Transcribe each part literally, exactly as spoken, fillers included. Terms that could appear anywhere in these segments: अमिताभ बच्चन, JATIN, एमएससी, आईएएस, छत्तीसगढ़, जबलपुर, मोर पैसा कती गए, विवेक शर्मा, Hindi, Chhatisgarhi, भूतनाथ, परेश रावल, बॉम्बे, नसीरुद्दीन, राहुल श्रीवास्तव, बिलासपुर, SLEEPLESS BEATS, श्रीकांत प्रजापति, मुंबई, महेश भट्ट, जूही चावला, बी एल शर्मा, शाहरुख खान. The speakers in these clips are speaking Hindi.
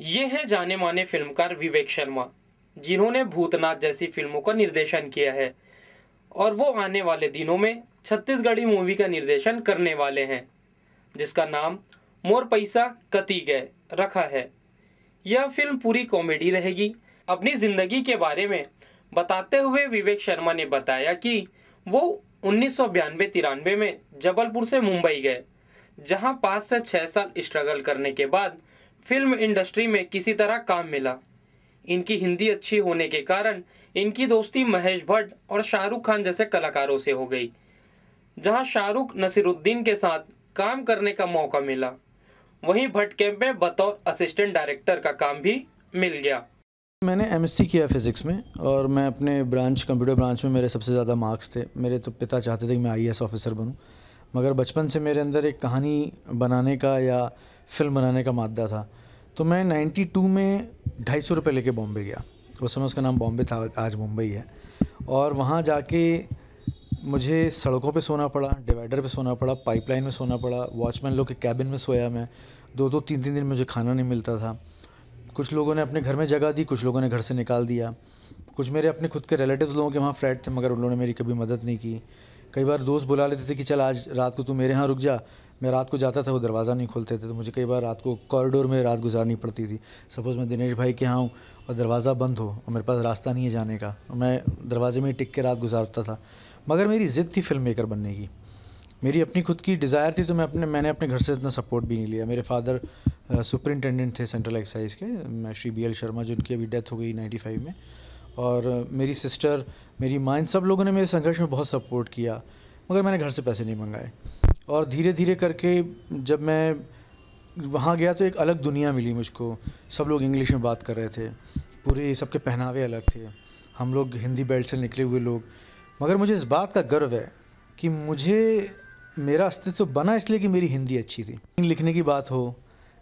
ये हैं जाने माने फिल्मकार विवेक शर्मा, जिन्होंने भूतनाथ जैसी फिल्मों का निर्देशन किया है और वो आने वाले दिनों में छत्तीसगढ़ी मूवी का निर्देशन करने वाले हैं, जिसका नाम मोर पैसा कती गए रखा है। यह फिल्म पूरी कॉमेडी रहेगी। अपनी ज़िंदगी के बारे में बताते हुए विवेक शर्मा ने बताया कि वो उन्नीस सौ बयानवे तिरानवे में जबलपुर से मुंबई गए, जहां पाँच से छः साल स्ट्रगल करने के बाद फिल्म इंडस्ट्री में किसी तरह काम मिला। इनकी हिंदी अच्छी होने के कारण इनकी दोस्ती महेश भट्ट और शाहरुख खान जैसे कलाकारों से हो गई, जहां शाहरुख नसीरुद्दीन के साथ काम करने का मौका मिला। वहीं भट्ट कैंप में बतौर असिस्टेंट डायरेक्टर का काम भी मिल गया। मैंने एमएससी किया फिज़िक्स में और मैं अपने ब्रांच कंप्यूटर ब्रांच में मेरे सबसे ज़्यादा मार्क्स थे। मेरे तो पिता चाहते थे कि मैं आईएएस ऑफिसर बनूं, मगर बचपन से मेरे अंदर एक कहानी बनाने का या फिल्म बनाने का मादा था। तो मैं बानवे में ढाई सौ रुपये लेके बॉम्बे गया। उस समय उसका नाम बॉम्बे था, आज मुंबई है। और वहाँ जाके मुझे सड़कों पे सोना पड़ा, डिवाइडर पे सोना पड़ा, पाइपलाइन में सोना पड़ा, वॉचमैन लोग के कैबिन में सोया मैं। दो दो तीन तीन दिन मुझे खाना नहीं मिलता था। कुछ लोगों ने अपने घर में जगह दी, कुछ लोगों ने घर से निकाल दिया, कुछ मेरे अपने खुद के रिलेटिव्स लोगों के वहाँ फ्लैट थे मगर उन लोगों ने मेरी कभी मदद नहीं की। कई बार दोस्त बुला लेते थे कि चल आज रात को तू मेरे यहाँ रुक जा। मैं रात को जाता था, वो दरवाज़ा नहीं खोलते थे, तो मुझे कई बार रात को कॉरिडोर में रात गुजारनी पड़ती थी। सपोज़ मैं दिनेश भाई के यहाँ हूँ और दरवाज़ा बंद हो और मेरे पास रास्ता नहीं है जाने का, मैं दरवाजे में टिक के रात गुजारता था। मगर मेरी ज़िद थी फिल्म मेकर बनने की, मेरी अपनी खुद की डिज़ायर थी। तो मैं अपने मैंने अपने घर से इतना सपोर्ट भी नहीं लिया। मेरे फादर सुपरिटेंडेंट थे सेंट्रल एक्साइज़ के, मैं श्री बी एल शर्मा, जिनकी अभी डेथ हो गई नाइन्टी फाइव में। और मेरी सिस्टर, मेरी माँ, इन सब लोगों ने मेरे संघर्ष में बहुत सपोर्ट किया, मगर मैंने घर से पैसे नहीं मंगाए। और धीरे धीरे करके जब मैं वहाँ गया तो एक अलग दुनिया मिली मुझको। सब लोग इंग्लिश में बात कर रहे थे, पूरे सबके पहनावे अलग थे, हम लोग हिंदी बेल्ट से निकले हुए लोग। मगर मुझे इस बात का गर्व है कि मुझे मेरा अस्तित्व बना इसलिए कि मेरी हिंदी अच्छी थी। लिखने की बात हो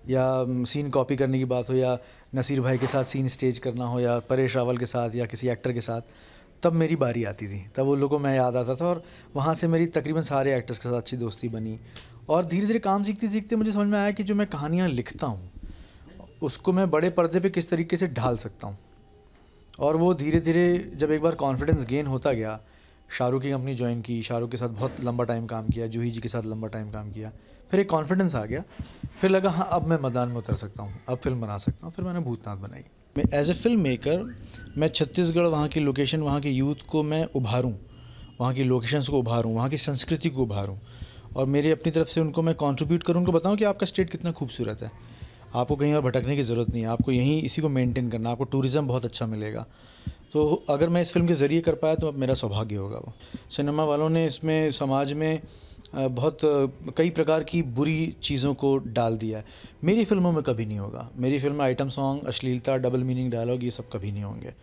या सीन कॉपी करने की बात हो या नसीर भाई के साथ सीन स्टेज करना हो या परेश रावल के साथ या किसी एक्टर के साथ, तब मेरी बारी आती थी, तब उन लोगों को मैं याद आता था। और वहाँ से मेरी तकरीबन सारे एक्टर्स के साथ अच्छी दोस्ती बनी। और धीरे धीरे काम सीखते सीखते मुझे समझ में आया कि जो मैं कहानियाँ लिखता हूँ उसको मैं बड़े पर्दे पे किस तरीके से ढाल सकता हूँ। और वो धीरे धीरे जब एक बार कॉन्फिडेंस गेन होता गया, शाहरुख की कंपनी ज्वाइन की, शाहरुख के साथ बहुत लंबा टाइम काम किया, जूही जी के साथ लंबा टाइम काम किया, फिर एक कॉन्फिडेंस आ गया, फिर लगा हाँ अब मैं मैदान में उतर सकता हूँ, अब फिल्म बना सकता हूँ। फिर मैंने भूतनाथ बनाई। मैं एज ए फिल्म मेकर मैं छत्तीसगढ़, वहाँ की लोकेशन, वहाँ के यूथ को मैं उभारूँ, वहाँ की लोकेशंस को उभारूँ, वहाँ की संस्कृति को उभारूँ और मेरी अपनी तरफ से उनको मैं कॉन्ट्रीब्यूट करूँ, उनको बताऊँ कि आपका स्टेट कितना खूबसूरत है, आपको कहीं और भटकने की ज़रूरत नहीं है, आपको यहीं इसी को मेंटेन करना, आपको टूरिज़्म बहुत अच्छा मिलेगा। तो अगर मैं इस फिल्म के ज़रिए कर पाया तो अब मेरा सौभाग्य होगा। वो सिनेमा वालों ने इसमें समाज में बहुत कई प्रकार की बुरी चीज़ों को डाल दिया है, मेरी फ़िल्मों में कभी नहीं होगा। मेरी फिल्म में आइटम सॉन्ग, अश्लीलता, डबल मीनिंग डायलॉग, ये सब कभी नहीं होंगे।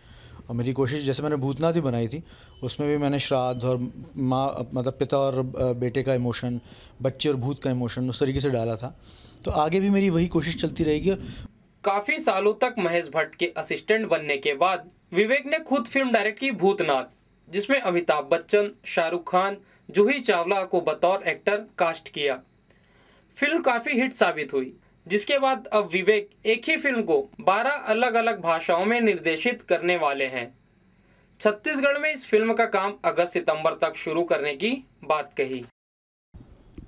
और मेरी कोशिश, जैसे मैंने भूतनाथ भी बनाई थी, उसमें भी मैंने श्राद्ध और माँ मतलब पिता और बेटे का इमोशन, बच्चे और भूत का इमोशन उस तरीके से डाला था। तो आगे भी मेरी वही कोशिश चलती रहेगी। काफ़ी सालों तक महेश भट्ट के असिस्टेंट बनने के बाद विवेक ने खुद फिल्म डायरेक्ट की भूतनाथ, जिसमें अमिताभ बच्चन, शाहरुख खान, जूही चावला को बतौर एक्टर कास्ट किया। फिल्म काफ़ी हिट साबित हुई, जिसके बाद अब विवेक एक ही फिल्म को बारह अलग अलग भाषाओं में निर्देशित करने वाले हैं। छत्तीसगढ़ में इस फिल्म का काम अगस्त सितंबर तक शुरू करने की बात कही।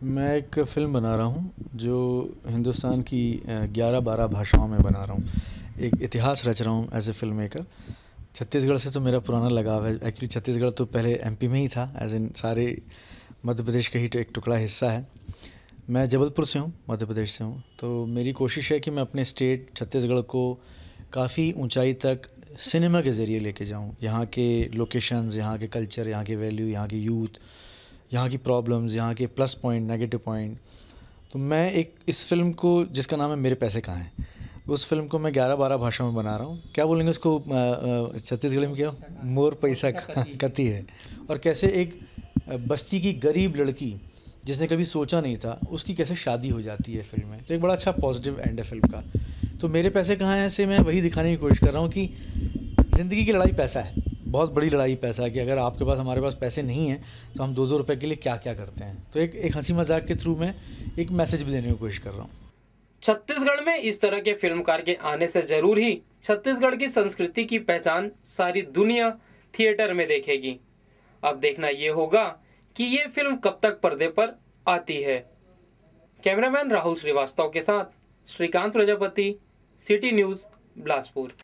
मैं एक फिल्म बना रहा हूँ जो हिंदुस्तान की ग्यारह बारह भाषाओं में बना रहा हूँ, एक इतिहास रच रहा हूँ as a film maker. छत्तीसगढ़ से तो मेरा पुराना लगाव है। एक्चुअली छत्तीसगढ़ तो पहले एमपी में ही था, एज इन सारे मध्य प्रदेश का ही तो एक टुकड़ा हिस्सा है। मैं जबलपुर से हूँ, मध्य प्रदेश से हूँ। तो मेरी कोशिश है कि मैं अपने स्टेट छत्तीसगढ़ को काफ़ी ऊंचाई तक सिनेमा के ज़रिए लेके जाऊँ। यहाँ के लोकेशंस, यहाँ के कल्चर, यहाँ के वैल्यू, यहाँ के यूथ, यहाँ की प्रॉब्लम्स, यहाँ के प्लस पॉइंट, नेगेटिव पॉइंट। तो मैं एक इस फिल्म को, जिसका नाम है मेरे पैसे कहाँ हैं, उस फिल्म को मैं ग्यारह बारह भाषाओं में बना रहा हूँ। क्या बोलेंगे उसको छत्तीसगढ़ी में, क्या मोर पैसा कती है। और कैसे एक बस्ती की गरीब लड़की, जिसने कभी सोचा नहीं था, उसकी कैसे शादी हो जाती है फिल्म में। तो एक बड़ा अच्छा पॉजिटिव एंड है फिल्म का। तो मेरे पैसे कहाँ हैं से मैं वही दिखाने की कोशिश कर रहा हूँ कि ज़िंदगी की लड़ाई पैसा है, बहुत बड़ी लड़ाई पैसा है, कि अगर आपके पास, हमारे पास पैसे नहीं हैं तो हम दो दो रुपये के लिए क्या क्या करते हैं। तो एक एक हंसी मजाक के थ्रू मैं एक मैसेज भी देने की कोशिश कर रहा हूँ। छत्तीसगढ़ में इस तरह के फिल्मकार के आने से जरूर ही छत्तीसगढ़ की संस्कृति की पहचान सारी दुनिया थिएटर में देखेगी। अब देखना ये होगा कि ये फिल्म कब तक पर्दे पर आती है। कैमरामैन राहुल श्रीवास्तव के साथ श्रीकांत प्रजापति, सिटी न्यूज़, बिलासपुर।